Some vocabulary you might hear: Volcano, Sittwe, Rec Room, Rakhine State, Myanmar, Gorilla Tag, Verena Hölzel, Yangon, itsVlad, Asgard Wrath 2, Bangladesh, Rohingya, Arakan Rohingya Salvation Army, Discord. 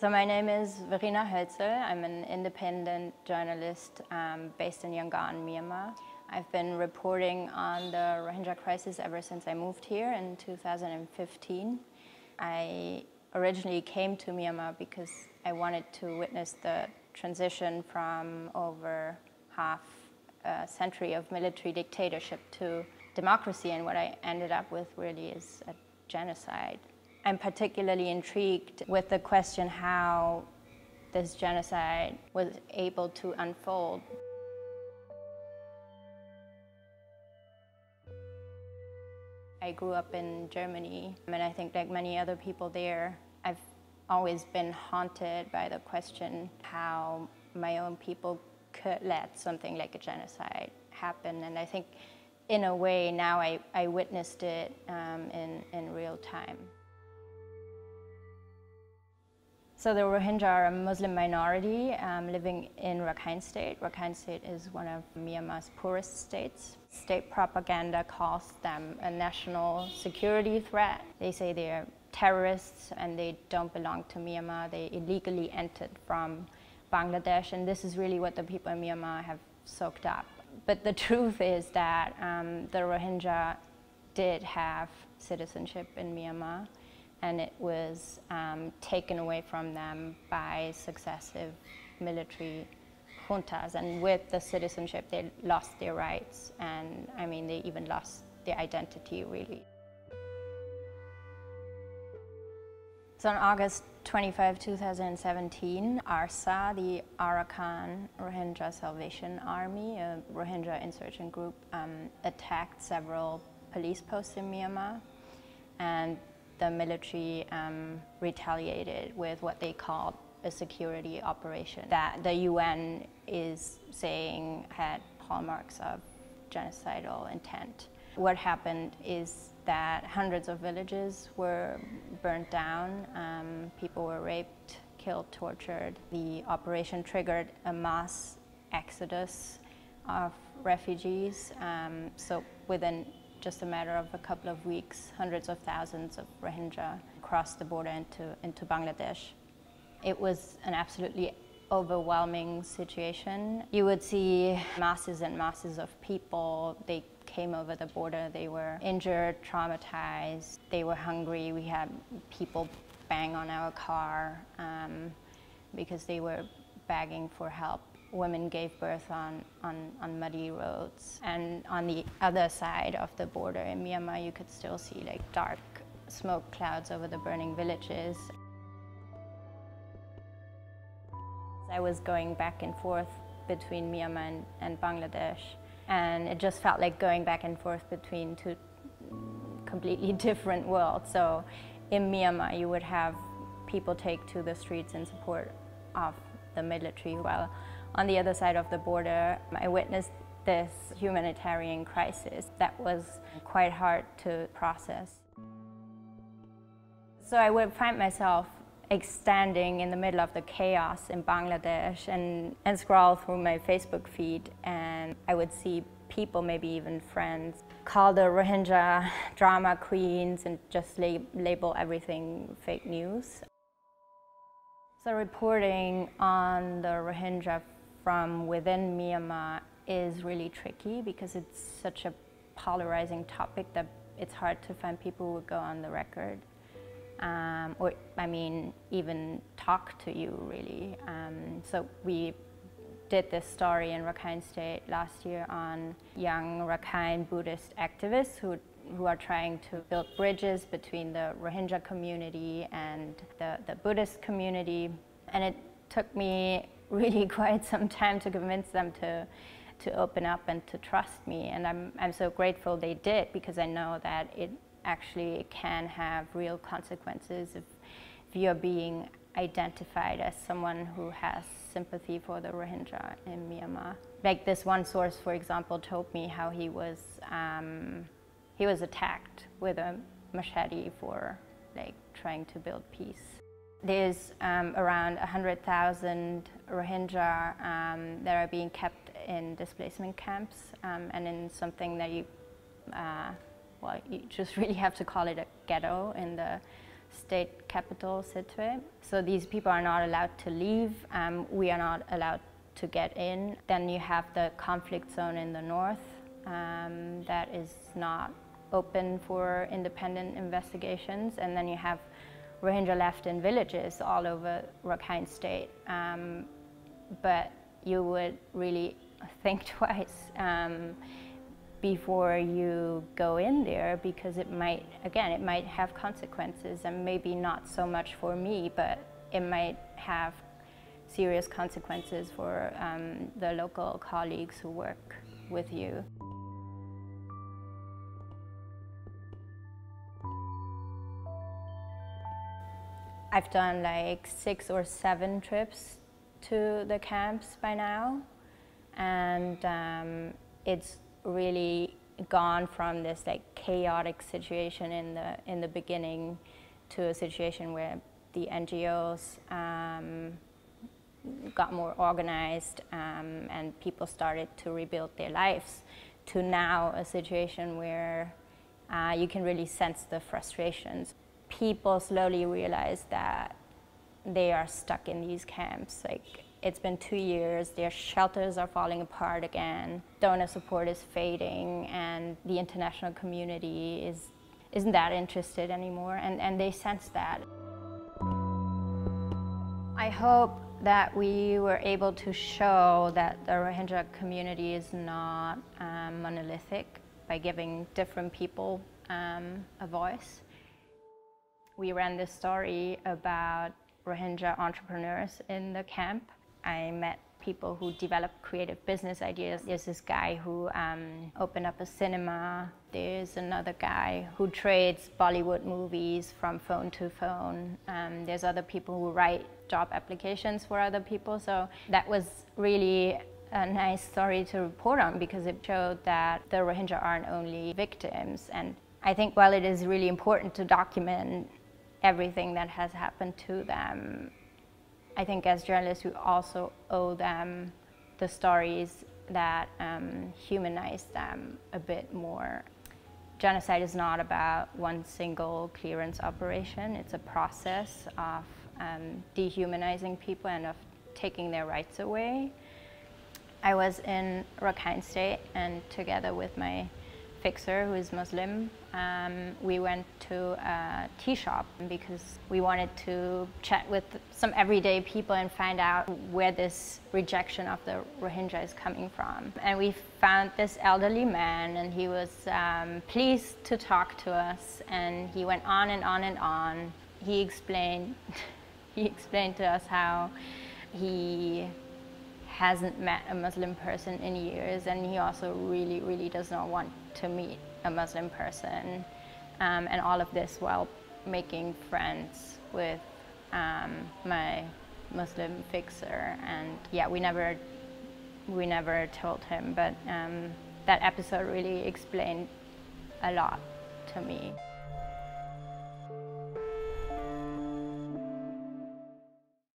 So my name is Verena Hölzel. I'm an independent journalist based in Yangon, Myanmar. I've been reporting on the Rohingya crisis ever since I moved here in 2015. I originally came to Myanmar because I wanted to witness the transition from over half a century of military dictatorship to democracy, and what I ended up with really is a genocide. I'm particularly intrigued with the question how this genocide was able to unfold. I grew up in Germany, and I think like many other people there, I've always been haunted by the question how my own people could let something like a genocide happen. And I think in a way now I witnessed it in real time. So the Rohingya are a Muslim minority living in Rakhine State. Rakhine State is one of Myanmar's poorest states. State propaganda calls them a national security threat. They say they're terrorists and they don't belong to Myanmar. They illegally entered from Bangladesh, and this is really what the people in Myanmar have soaked up. But the truth is that the Rohingya did have citizenship in Myanmar, and it was taken away from them by successive military juntas. And with the citizenship, they lost their rights, and I mean, they even lost their identity, really. So on August 25, 2017, ARSA, the Arakan Rohingya Salvation Army, a Rohingya insurgent group, attacked several police posts in Myanmar, and the military retaliated with what they called a security operation that the UN is saying had hallmarks of genocidal intent. What happened is that hundreds of villages were burnt down, people were raped, killed, tortured. The operation triggered a mass exodus of refugees, so within just a matter of a couple of weeks, hundreds of thousands of Rohingya crossed the border into Bangladesh. It was an absolutely overwhelming situation. You would see masses and masses of people. They came over the border. They were injured, traumatized. They were hungry. We had people bang on our car because they were begging for help. Women gave birth on muddy roads. And on the other side of the border in Myanmar, you could still see like dark smoke clouds over the burning villages. I was going back and forth between Myanmar and Bangladesh, and it just felt like going back and forth between two completely different worlds. So in Myanmar, you would have people take to the streets in support of the military, while on the other side of the border, I witnessed this humanitarian crisis that was quite hard to process. So I would find myself standing in the middle of the chaos in Bangladesh and scroll through my Facebook feed, and I would see people, maybe even friends, call the Rohingya drama queens and just label everything fake news. So reporting on the Rohingya from within Myanmar is really tricky because it's such a polarizing topic that it's hard to find people who would go on the record or, I mean, even talk to you, really. So we did this story in Rakhine State last year on young Rakhine Buddhist activists who are trying to build bridges between the Rohingya community and the Buddhist community. And it took me really quite some time to convince them to open up and to trust me. And I'm so grateful they did, because I know that it actually can have real consequences if you're being identified as someone who has sympathy for the Rohingya in Myanmar. Like this one source, for example, told me how he was attacked with a machete for like trying to build peace. There's around 100,000 Rohingya that are being kept in displacement camps and in something that you just really have to call it a ghetto in the state capital, Sittwe. So these people are not allowed to leave. We are not allowed to get in. Then you have the conflict zone in the north that is not open for independent investigations. And then you have Rohingya left in villages all over Rakhine State. But you would really think twice before you go in there, because it might, again, it might have consequences, and maybe not so much for me, but it might have serious consequences for the local colleagues who work with you. I've done like 6 or 7 trips to the camps by now, and it's really gone from this like chaotic situation in the beginning to a situation where the NGOs got more organized and people started to rebuild their lives, to now a situation where you can really sense the frustrations. People slowly realize that they are stuck in these camps. Like, it's been 2 years, their shelters are falling apart again, donor support is fading, and the international community isn't that interested anymore, and they sense that. I hope that we were able to show that the Rohingya community is not monolithic by giving different people a voice. We ran this story about Rohingya entrepreneurs in the camp. I met people who developed creative business ideas. There's this guy who opened up a cinema. There's another guy who trades Bollywood movies from phone to phone. There's other people who write job applications for other people. So that was really a nice story to report on, because it showed that the Rohingya aren't only victims. And I think while it is really important to document everything that has happened to them, I think as journalists we also owe them the stories that humanize them a bit more. Genocide is not about one single clearance operation. It's a process of dehumanizing people and of taking their rights away. I was in Rakhine State, and together with my fixer, who is Muslim, we went to a tea shop because we wanted to chat with some everyday people and find out where this rejection of the Rohingya is coming from. And we found this elderly man, and he was pleased to talk to us, and he went on and on and on. He explained to us how he hasn't met a Muslim person in years, and he also really, really does not want to meet a Muslim person, and all of this while making friends with my Muslim fixer. And yeah, we never told him, but that episode really explained a lot to me.